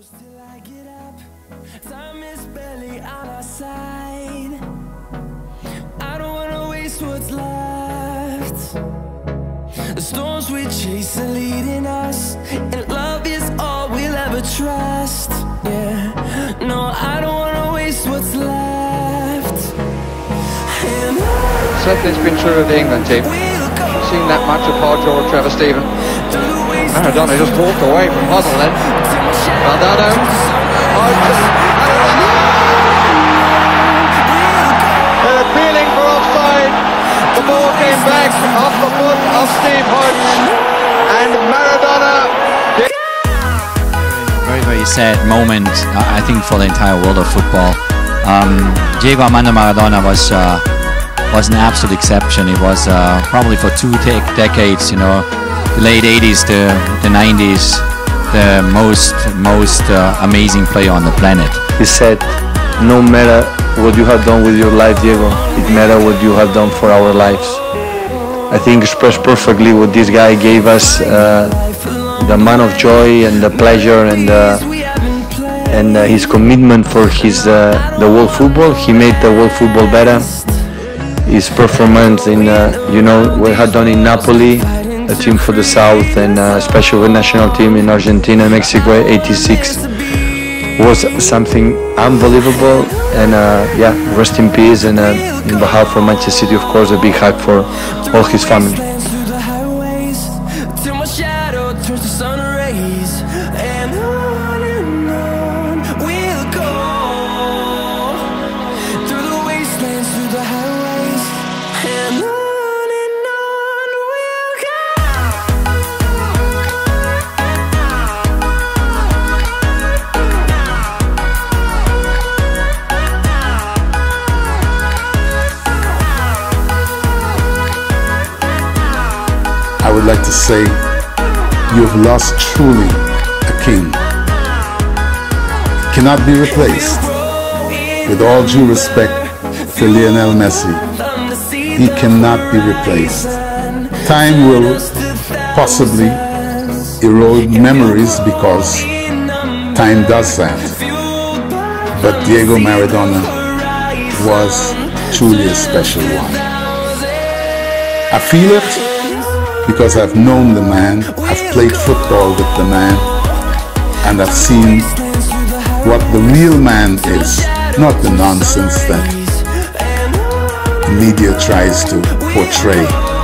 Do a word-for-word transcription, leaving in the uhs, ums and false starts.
close till I get up. Time is barely on our side. I don't wanna waste what's left. The storms we chase are leading us, and love is all we'll ever trust. Yeah, no, I don't wanna waste what's left. And I set this picture of the England team. I've seen that match of Paul George, Trevor Stephen. Maradona just walked away from Huddle then. Maradona. They're appealing for offside. The ball came back off the foot of Steve Hodge. And Maradona. Very, very sad moment, I think, for the entire world of football. Um, Diego Armando Maradona was, uh, was an absolute exception. It was uh, probably for two decades, you know. The late eighties, the, the nineties, the most, most uh, amazing player on the planet. He said, no matter what you have done with your life, Diego, it matters what you have done for our lives. I think expressed perfectly what this guy gave us, uh, the amount of joy and the pleasure and, uh, and uh, his commitment for his, uh, the world football. He made the world football better. His performance in, uh, you know, what he had done in Napoli, a team for the South, and uh, especially the national team in Argentina, Mexico, eighty-six, was something unbelievable. And uh, yeah, rest in peace. And uh, in behalf of Manchester City, of course, a big hug for all his family. I would like to say, you have lost truly a king. It cannot be replaced. With all due respect to Lionel Messi, he cannot be replaced. Time will possibly erode memories because time does that. But Diego Maradona was truly a special one. I feel it. Because I've known the man, I've played football with the man, and I've seen what the real man is, not the nonsense that the media tries to portray.